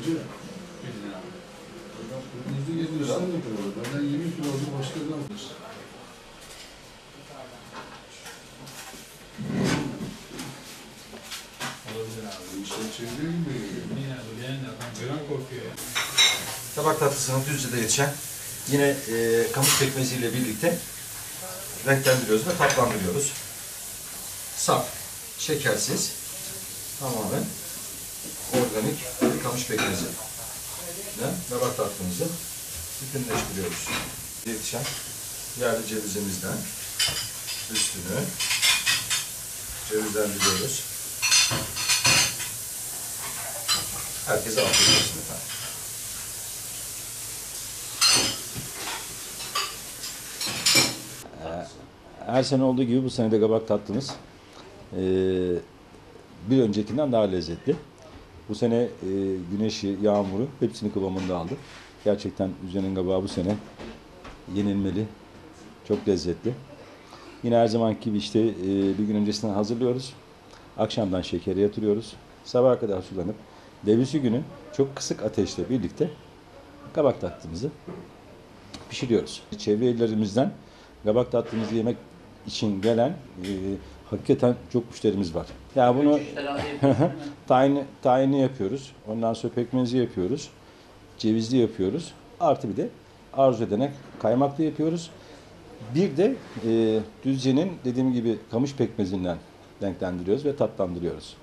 Acı mı? 100 lira. %7 lira. Ben 20 kilo oldu, başka ne yapıyorsun? Olabilir abi. Bir şey çeviriyor gibi geliyor. Niye abi? Gelin adam gören korkuyor ya. Tabak tatlısının Düzce'de yetişen yine kamış pekmeziyle birlikte renklendiriyoruz ve tatlandırıyoruz. Saf, şekersiz, tamamen organik kamış pekmezi ile tabak tatlımızı bütünleştiriyoruz. Yetişen yerli cevizimizden üstünü cevizlendiriyoruz. Herkese afiyet olsun efendim. Her sene olduğu gibi bu sene de kabak tatlımız bir öncekinden daha lezzetli. Bu sene güneşi, yağmuru hepsini kıvamında aldı. Gerçekten Düzce'nin kabağı bu sene yenilmeli, çok lezzetli. Yine her zamanki gibi işte bir gün öncesinden hazırlıyoruz. Akşamdan şekeri yatırıyoruz. Sabaha kadar sulanıp devrisi günü çok kısık ateşle birlikte kabak tatlımızı pişiriyoruz. Çevre illerimizden kabak tatlımızı yemek için gelen hakikaten çok müşterimiz var. Ya bunu tayini yapıyoruz. Ondan sonra pekmezi yapıyoruz. Cevizli yapıyoruz. Artı bir de arzu edene kaymaklı yapıyoruz. Bir de Düzce'nin dediğim gibi kamış pekmezinden renklendiriyoruz ve tatlandırıyoruz.